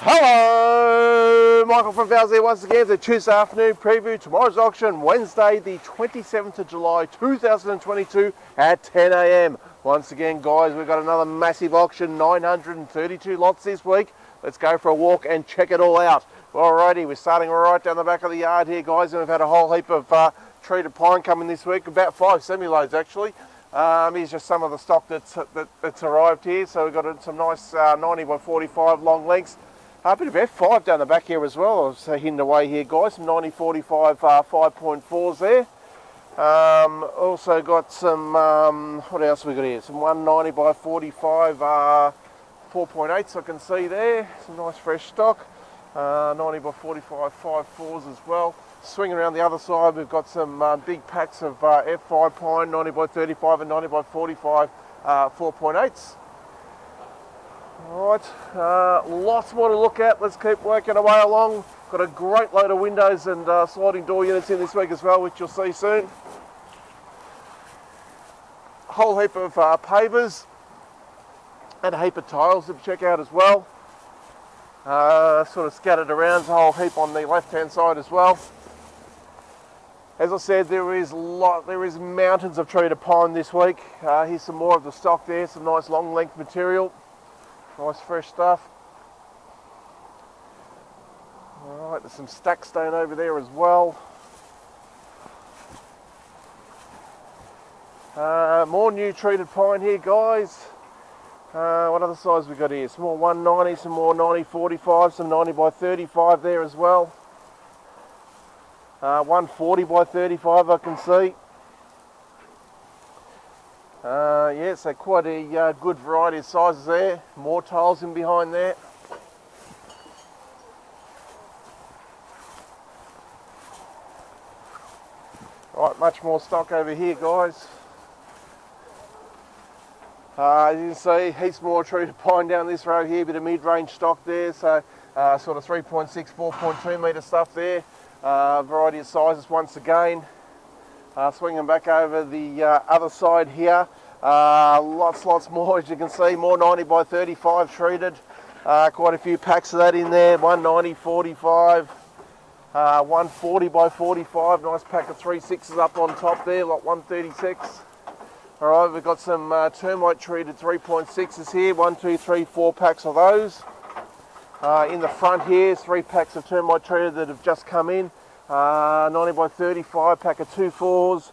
Hello, Michael from Fowles here once again for the Tuesday afternoon preview. Tomorrow's auction, Wednesday the 27th of July 2022 at 10 a.m. Once again guys, we've got another massive auction, 932 lots this week. Let's go for a walk and check it all out. Alrighty, we're starting right down the back of the yard here guys, and we've had a whole heap of treated pine coming this week, about 5 semi-loads actually. Here's just some of the stock that's arrived here. So we've got some nice 90 by 45 long lengths. A bit of F5 down the back here as well. I was hidden away here guys, some 90-45 5.4s there. Also got some, what else we got here? Some 190 by 45 4.8s I can see there. Some nice fresh stock. 90 by 45 5.4s as well. Swinging around the other side, we've got some big packs of F5 pine, 90 by 35 and 90 by 45 4.8s. Alright, lots more to look at. Let's keep working away along. Got a great load of windows and sliding door units in this week as well, which you'll see soon. Whole heap of pavers and a heap of tiles to check out as well. Sort of scattered around, a whole heap on the left-hand side as well. As I said, there is mountains of treated pine this week. Here's some more of the stock there, some nice long-length material. Nice fresh stuff. Alright, there's some stack stone over there as well. More new treated pine here guys. What other size we got here? Some more 190, some more 90-45, some 90 by 35 there as well. 140 by 35 I can see. Yeah, so quite a good variety of sizes there. More tiles in behind there. Right, much more stock over here, guys. As you can see, heaps more treated pine down this row here. Bit of mid-range stock there, so sort of 3.6, 4.2 metre stuff there. Variety of sizes once again. Swinging back over the other side here, lots more as you can see, more 90 by 35 treated, quite a few packs of that in there, 190, 45, 140 by 45, nice pack of 3.6s up on top there, lot 136. Alright, we've got some termite treated 3.6s here, 1, 2, 3, 4 packs of those. In the front here, 3 packs of termite treated that have just come in. 90 by 35 pack of 2.4s,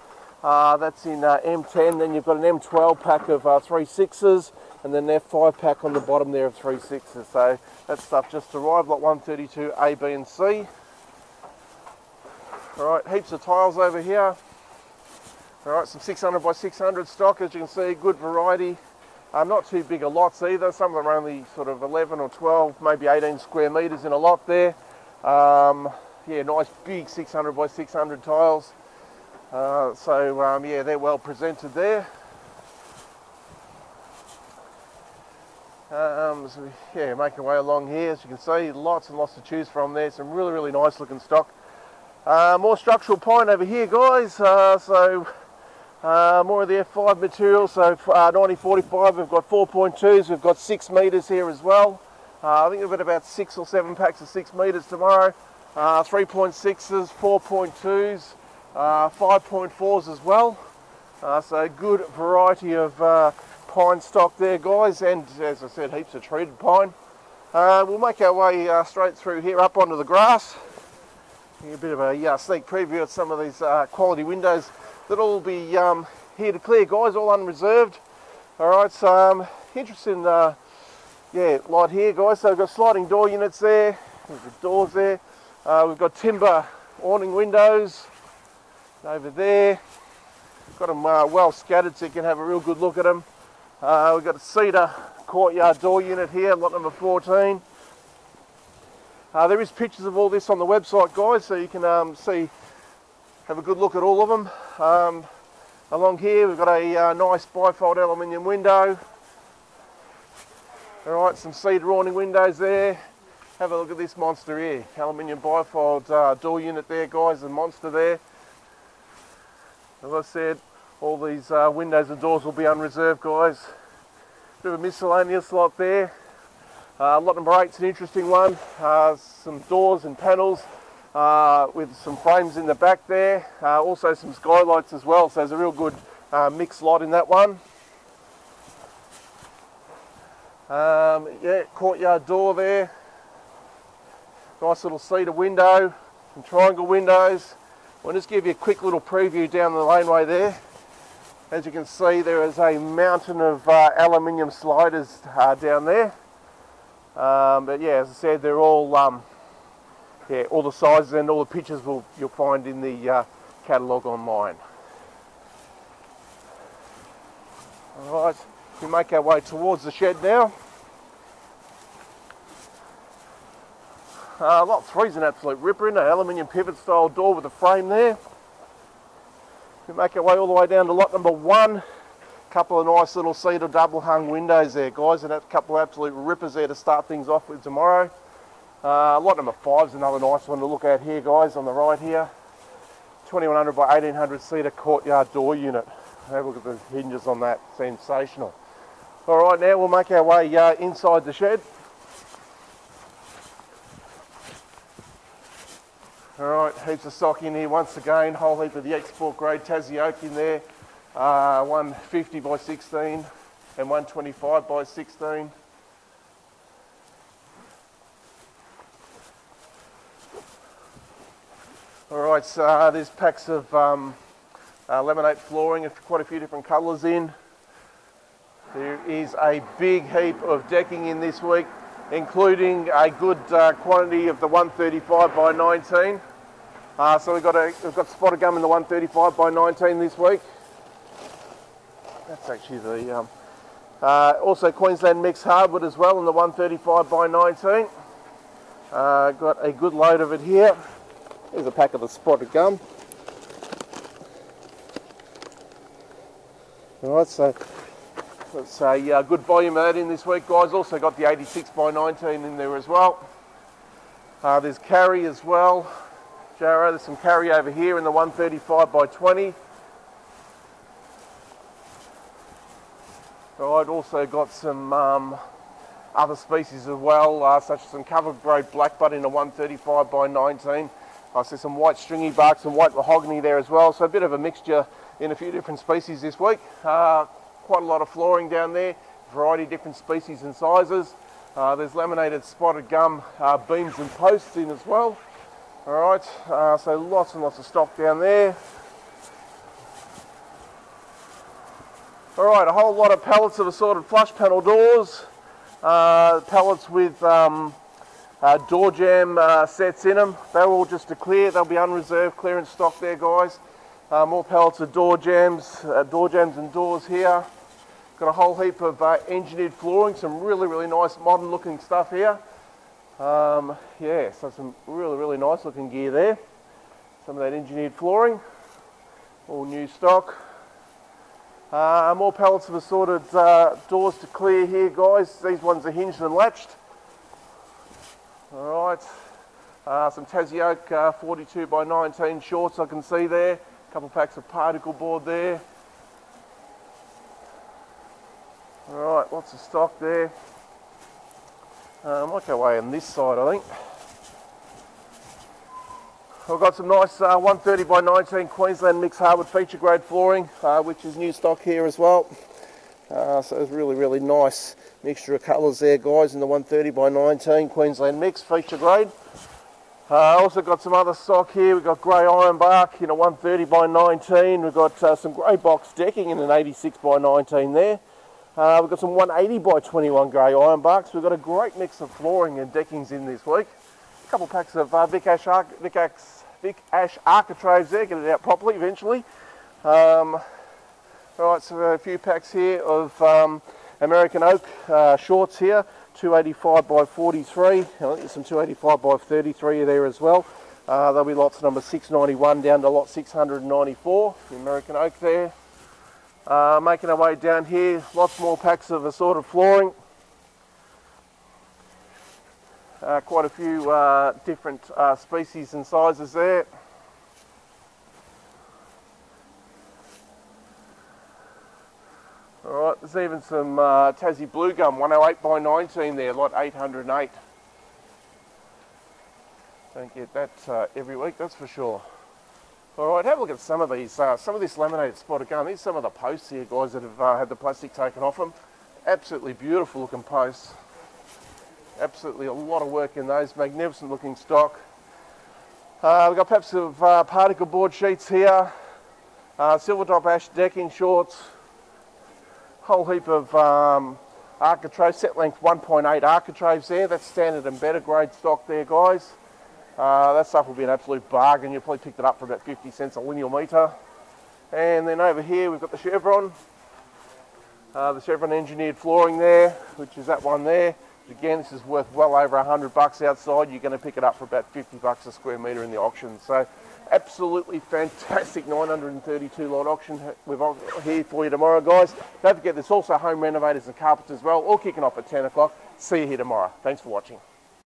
that's in M10, then you've got an M12 pack of 3.6s, and then F5 pack on the bottom there of 3.6s, so that stuff just arrived, lot 132 A, B and C. Alright, heaps of tiles over here. Alright, some 600 by 600 stock, as you can see, good variety. Not too big a lots either, some of them are only sort of 11 or 12, maybe 18 square metres in a lot there. Yeah, nice big 600 by 600 tiles. Yeah, they're well presented there. Yeah, making our way along here, as you can see, lots and lots to choose from there. Some really, really nice looking stock. More structural pine over here, guys. More of the F5 material. So 90-45, we've got 4.2s. We've got 6 metres here as well. I think we've got about 6 or 7 packs of 6 metres tomorrow. 3.6s, 4.2s, 5.4s as well. So good variety of pine stock there guys, and as I said, heaps of treated pine. We'll make our way straight through here up onto the grass. A bit of a sneak preview of some of these quality windows that'll all be here to clear guys, all unreserved. Alright, so interesting lot here guys. So we've got sliding door units there, there's the doors there. We've got timber awning windows over there. Got them well scattered so you can have a real good look at them. We've got a cedar courtyard door unit here, lot number 14. There is pictures of all this on the website guys, so you can have a good look at all of them. Along here we've got a nice bifold aluminium window. Alright, some cedar awning windows there. Have a look at this monster here, aluminium bifold door unit there guys, the monster there. As I said, all these windows and doors will be unreserved guys. Bit of a miscellaneous lot there. Lot number 8's an interesting one. Some doors and panels with some frames in the back there. Also some skylights as well, so there's a real good mixed lot in that one. Yeah, courtyard door there. Nice little cedar window, some triangle windows. I'll just give you a quick little preview down the laneway there. As you can see, there is a mountain of aluminium sliders down there. But yeah, as I said, they're all yeah, all the sizes and all the pictures you'll find in the catalogue online. All right, we make our way towards the shed now. Lot 3's an absolute ripper, in an aluminium pivot style door with a frame there. We make our way all the way down to lot number 1. Couple of nice little cedar double hung windows there, guys, and a couple of absolute rippers there to start things off with tomorrow. Lot number 5 is another nice one to look at here, guys, on the right here. 2100 by 1800 cedar courtyard door unit. Have a look at the hinges on that, sensational. All right, now we'll make our way inside the shed. All right, heaps of stock in here once again, whole heap of the export grade Tassie Oak in there. 150 by 16 and 125 by 16. Alright, so there's packs of laminate flooring, quite a few different colours in. There is a big heap of decking in this week, including a good quantity of the 135 by 19. So we've got Spotted Gum in the 135 by 19 this week. That's actually the, also Queensland mixed hardwood as well in the 135 by 19. Got a good load of it here. Here's a pack of the Spotted Gum. Alright, so that's a good volume of that in this week, guys. Also got the 86 by 19 in there as well. There's Carrie as well. Jaro, there's some Carrie over here in the 135 by 20. I've also got some other species as well, such as some cover-growth blackbutt in a 135 by 19. I see some white stringy bark, some white mahogany there as well. So a bit of a mixture in a few different species this week. Quite a lot of flooring down there, variety of different species and sizes. There's laminated Spotted Gum beams and posts in as well. All right, so lots and lots of stock down there. Alright, a whole lot of pallets of assorted flush panel doors, pallets with door jam sets in them. They're all just to clear, they'll be unreserved clearance stock there, guys. More pallets of door jams and doors here. Got a whole heap of engineered flooring, some really nice modern looking stuff here. Yeah, so some really nice looking gear there. Some of that engineered flooring, all new stock. More pallets of assorted doors to clear here, guys. These ones are hinged and latched. All right, some Tassie Oak 42 by 19 shorts I can see there. A couple packs of particle board there. All right, lots of stock there. I might go away on this side, I think. We've got some nice 130 by 19 Queensland mixed hardwood feature grade flooring, which is new stock here as well. So it's really nice mixture of colours there, guys, in the 130 by 19 Queensland mixed feature grade. Also got some other stock here. We've got grey iron bark in a 130 by 19. We've got some grey box decking in an 86 by 19 there. We've got some 180 by 21 grey iron barks. We've got a great mix of flooring and deckings in this week. Couple packs of Vic Ash architraves there, get it out properly eventually. All right, so a few packs here of American Oak shorts here, 285 by 43, and there's some 285 by 33 there as well. There'll be lots number 691 down to lot 694, the American Oak there. Making our way down here, lots more packs of assorted flooring. Quite a few different species and sizes there. All right, there's There's even some Tassie Blue Gum, 108x19 there, lot 808. Don't get that every week, that's for sure. Alright, have a look at some of these, some of this laminated spotted gum. These are some of the posts here, guys, that have had the plastic taken off them. Absolutely beautiful looking posts. Absolutely a lot of work in those, magnificent looking stock. We've got perhaps some particle board sheets here, silver top ash decking shorts, whole heap of architraves, set length 1.8 architraves there. That's standard and better grade stock there, guys. That stuff will be an absolute bargain. You'll probably pick that up for about 50 cents a lineal metre. And then over here we've got the chevron engineered flooring there, which is that one there. Again, this is worth well over $100 outside. You're going to pick it up for about 50 bucks a square metre in the auction. So absolutely fantastic 932 lot auction we've here for you tomorrow, guys. Don't forget, there's also home renovators and carpenters as well, all kicking off at 10 o'clock. See you here tomorrow. Thanks for watching.